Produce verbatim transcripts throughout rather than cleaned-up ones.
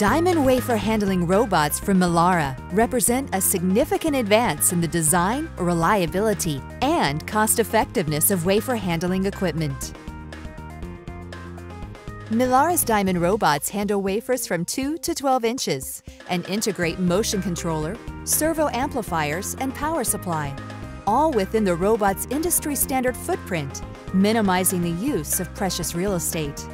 Diamond Wafer Handling Robots from Milara represent a significant advance in the design, reliability, and cost-effectiveness of wafer handling equipment. Milara's Diamond Robots handle wafers from two to twelve inches and integrate motion controller, servo amplifiers, and power supply, all within the robot's industry-standard footprint, minimizing the use of precious real estate.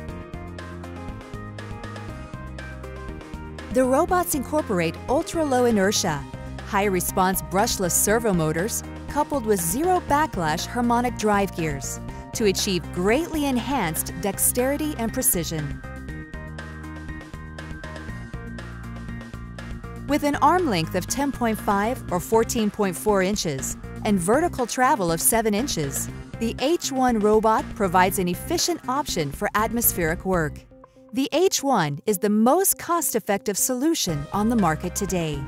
The robots incorporate ultra-low inertia, high-response brushless servo motors coupled with zero-backlash harmonic drive gears to achieve greatly enhanced dexterity and precision. With an arm length of ten point five or fourteen point four inches and vertical travel of seven inches, the H one robot provides an efficient option for atmospheric work. The H one is the most cost-effective solution on the market today.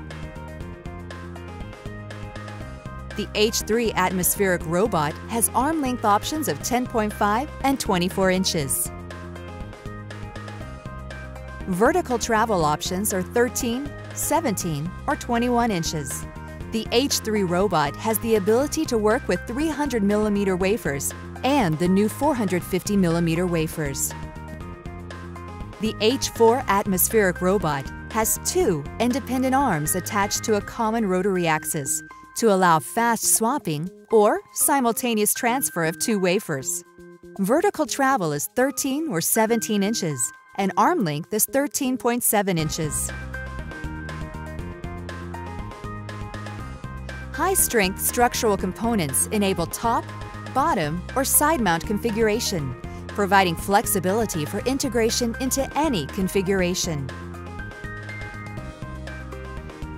The H three atmospheric robot has arm length options of ten point five and twenty-four inches. Vertical travel options are thirteen, seventeen, or twenty-one inches. The H three robot has the ability to work with three hundred millimeter wafers and the new four hundred fifty millimeter wafers. The H four atmospheric robot has two independent arms attached to a common rotary axis to allow fast swapping or simultaneous transfer of two wafers. Vertical travel is thirteen or seventeen inches and arm length is thirteen point seven inches. High-strength structural components enable top, bottom, or side mount configuration, providing flexibility for integration into any configuration.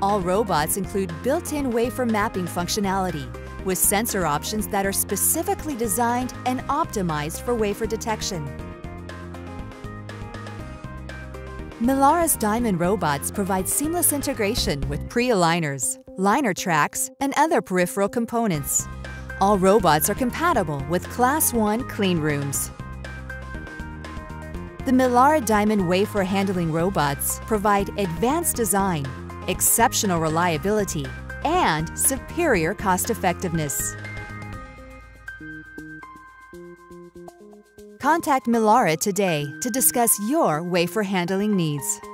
All robots include built-in wafer mapping functionality with sensor options that are specifically designed and optimized for wafer detection. Milara's Diamond Robots provide seamless integration with pre-aligners, liner tracks, and other peripheral components. All robots are compatible with Class one clean rooms. The Milara Diamond Wafer Handling Robots provide advanced design, exceptional reliability, and superior cost-effectiveness. Contact Milara today to discuss your wafer handling needs.